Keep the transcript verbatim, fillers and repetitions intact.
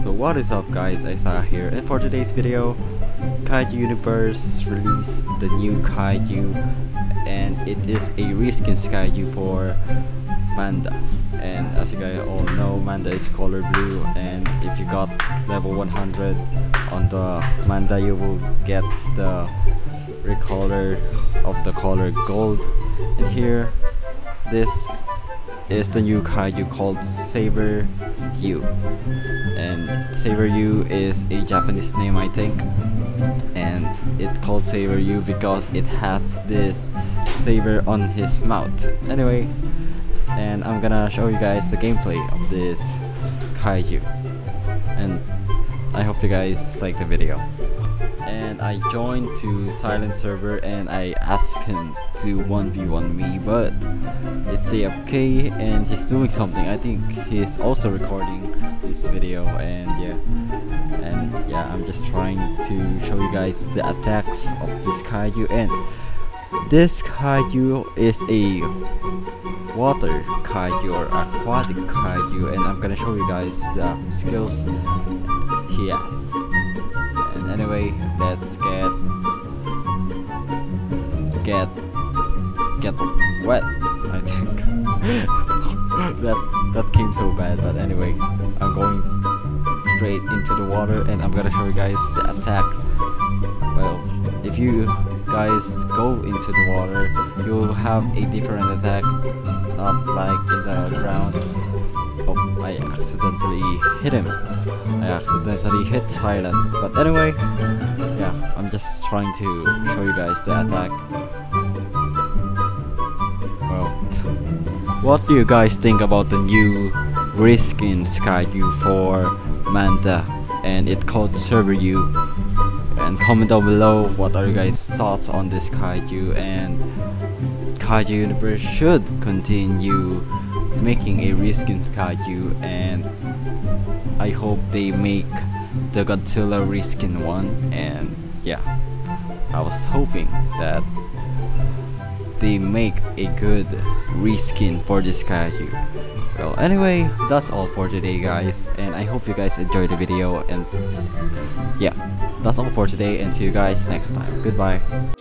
So what is up guys, Isaiah here, and for today's video, Kaiju Universe released the new Kaiju, and it is a reskin Kaiju for Manda. And as you guys all know, Manda is color blue, and if you got level one hundred on the Manda, you will get the recolor of the color gold. And here, this is the new Kaiju called Saberyu, and Saberyu is a Japanese name, I think, and it's called Saberyu because it has this saber on his mouth. Anyway, and I'm gonna show you guys the gameplay of this Kaiju, and I hope you guys like the video. And I joined to Silent Server and I asked him to one v one me, but it's A F K and he's doing something. I think he's also recording this video, and yeah, and yeah, I'm just trying to show you guys the attacks of this Kaiju. And this Kaiju is a water Kaiju or aquatic Kaiju, and I'm gonna show you guys the skills he has. Anyway, let's get get get wet, I think. that that came so bad, but anyway, I'm going straight into the water and I'm gonna show you guys the attack. Well, if you guys go into the water, you'll have a different attack, not like in the ground. Oh, I accidentally hit him. I accidentally hit Silent. But anyway, yeah, I'm just trying to show you guys the attack. Well, what do you guys think about the new reskin Kaiju for Manda, and it called Saberyu? And comment down below what are you guys' thoughts on this Kaiju, and Kaiju Universe should continue making a reskin Kaiju, and I hope they make the Godzilla reskin one. And yeah, I was hoping that they make a good reskin for this Kaiju. Well, anyway, that's all for today guys, and I hope you guys enjoyed the video, and yeah, that's all for today, and see you guys next time. Goodbye.